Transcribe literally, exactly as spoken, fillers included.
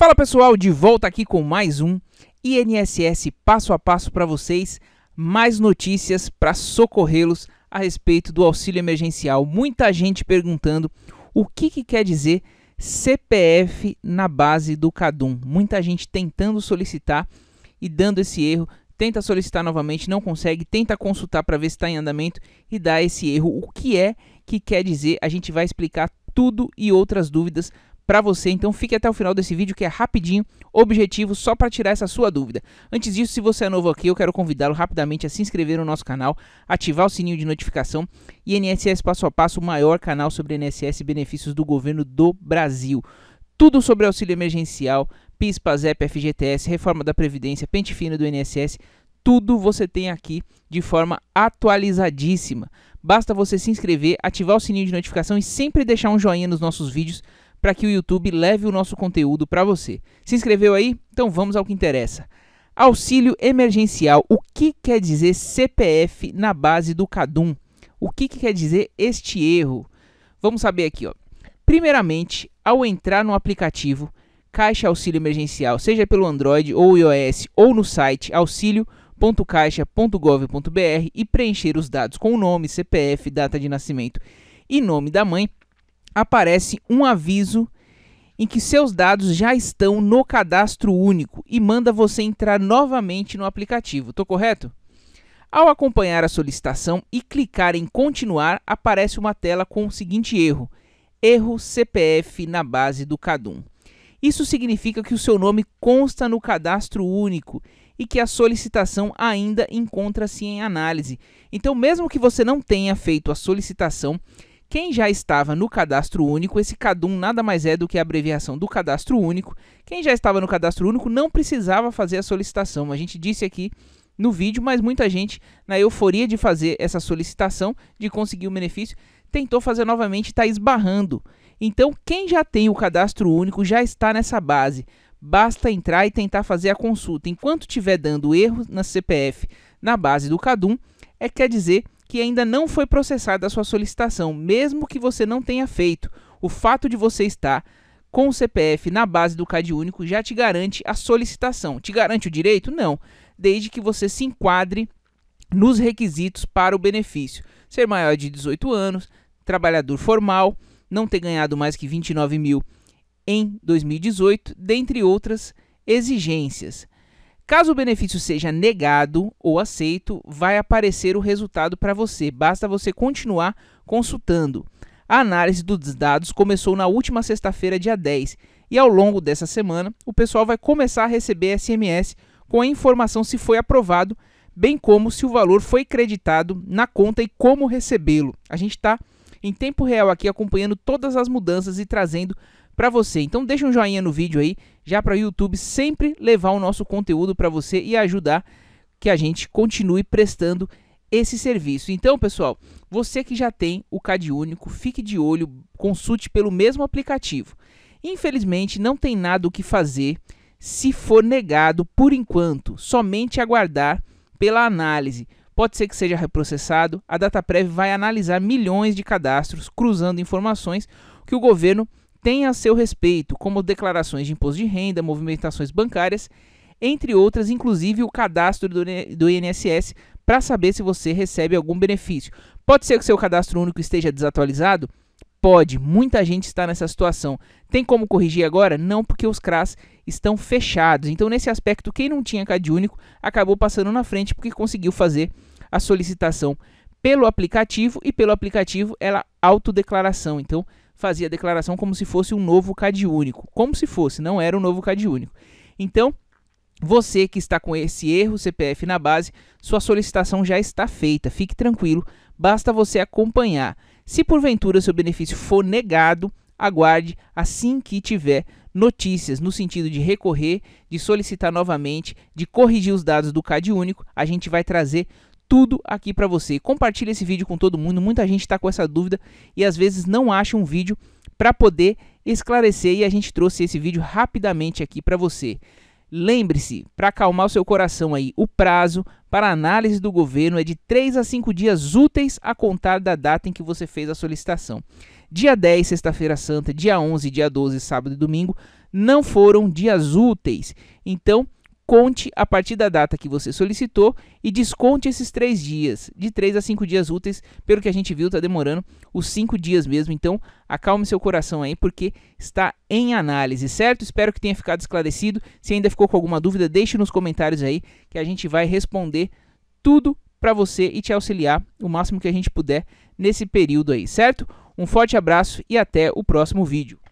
Fala pessoal, de volta aqui com mais um I N S S passo a passo para vocês, mais notícias para socorrê-los a respeito do auxílio emergencial. Muita gente perguntando o que, que quer dizer C P F na base do Cadum. Muita gente tentando solicitar e dando esse erro, tenta solicitar novamente, não consegue, tenta consultar para ver se está em andamento e dá esse erro. O que é que quer dizer? A gente vai explicar tudo e outras dúvidas para você, então fique até o final desse vídeo que é rapidinho, objetivo, só para tirar essa sua dúvida. Antes disso, se você é novo aqui, eu quero convidá-lo rapidamente a se inscrever no nosso canal, ativar o sininho de notificação. I N S S Passo a Passo, o maior canal sobre I N S S e benefícios do governo do Brasil. Tudo sobre auxílio emergencial, P I S, PASEP, F G T S, reforma da Previdência, pente fino do I N S S, tudo você tem aqui de forma atualizadíssima. Basta você se inscrever, ativar o sininho de notificação e sempre deixar um joinha nos nossos vídeos, para que o YouTube leve o nosso conteúdo para você. Se inscreveu aí? Então vamos ao que interessa. Auxílio emergencial. O que quer dizer C P F na base do Cadum? O que, que quer dizer este erro? Vamos saber aqui, ó. Primeiramente, ao entrar no aplicativo Caixa Auxílio Emergencial, seja pelo Android ou iOS, ou no site auxilio ponto caixa ponto gov ponto br e preencher os dados com o nome, C P F, data de nascimento e nome da mãe, aparece um aviso em que seus dados já estão no cadastro único e manda você entrar novamente no aplicativo, tô correto? Ao acompanhar a solicitação e clicar em continuar, aparece uma tela com o seguinte erro: erro C P F na base do Cadum. Isso significa que o seu nome consta no cadastro único e que a solicitação ainda encontra-se em análise. Então, mesmo que você não tenha feito a solicitação, quem já estava no cadastro único, esse Cadum nada mais é do que a abreviação do cadastro único, quem já estava no cadastro único não precisava fazer a solicitação. A gente disse aqui no vídeo, mas muita gente, na euforia de fazer essa solicitação, de conseguir o benefício, tentou fazer novamente e está esbarrando. Então, quem já tem o cadastro único já está nessa base. Basta entrar e tentar fazer a consulta. Enquanto estiver dando erro na C P F na base do Cadum, é quer dizer que ainda não foi processada a sua solicitação, mesmo que você não tenha feito. O fato de você estar com o C P F na base do C A D único já te garante a solicitação. Te garante o direito? Não, desde que você se enquadre nos requisitos para o benefício. Ser maior de dezoito anos, trabalhador formal, não ter ganhado mais que vinte e nove mil em dois mil e dezoito, dentre outras exigências. Caso o benefício seja negado ou aceito, vai aparecer o resultado para você. Basta você continuar consultando. A análise dos dados começou na última sexta-feira, dia dez, e ao longo dessa semana, o pessoal vai começar a receber S M S com a informação se foi aprovado, bem como se o valor foi creditado na conta e como recebê-lo. A gente está em tempo real aqui acompanhando todas as mudanças e trazendo para você. Então deixa um joinha no vídeo aí, já para o YouTube sempre levar o nosso conteúdo para você e ajudar que a gente continue prestando esse serviço. Então, pessoal, você que já tem o C A D único, fique de olho, consulte pelo mesmo aplicativo. Infelizmente, não tem nada o que fazer se for negado por enquanto, somente aguardar pela análise. Pode ser que seja reprocessado, a Dataprev vai analisar milhões de cadastros, cruzando informações que o governo tenha a seu respeito, como declarações de imposto de renda, movimentações bancárias, entre outras, inclusive o cadastro do I N S S, para saber se você recebe algum benefício. Pode ser que seu cadastro único esteja desatualizado? Pode, muita gente está nessa situação. Tem como corrigir agora? Não, porque os C R A S estão fechados. Então, nesse aspecto, quem não tinha C A D único acabou passando na frente, porque conseguiu fazer a solicitação pelo aplicativo, e pelo aplicativo ela autodeclaração. Então, fazia a declaração como se fosse um novo C A D único, como se fosse, não era um novo C A D único. Então, você que está com esse erro C P F na base, sua solicitação já está feita, fique tranquilo, basta você acompanhar. Se porventura seu benefício for negado, aguarde assim que tiver notícias, no sentido de recorrer, de solicitar novamente, de corrigir os dados do C A D único, a gente vai trazer tudo aqui para você. Compartilha esse vídeo com todo mundo, muita gente está com essa dúvida e às vezes não acha um vídeo para poder esclarecer, e a gente trouxe esse vídeo rapidamente aqui para você. Lembre-se, para acalmar o seu coração aí, o prazo para análise do governo é de três a cinco dias úteis a contar da data em que você fez a solicitação. Dia dez, sexta-feira santa, dia onze, dia doze, sábado e domingo, não foram dias úteis. Então, conte a partir da data que você solicitou e desconte esses três dias, de três a cinco dias úteis. Pelo que a gente viu, está demorando os cinco dias mesmo. Então, acalme seu coração aí, porque está em análise, certo? Espero que tenha ficado esclarecido. Se ainda ficou com alguma dúvida, deixe nos comentários aí, que a gente vai responder tudo para você e te auxiliar o máximo que a gente puder nesse período aí, certo? Um forte abraço e até o próximo vídeo.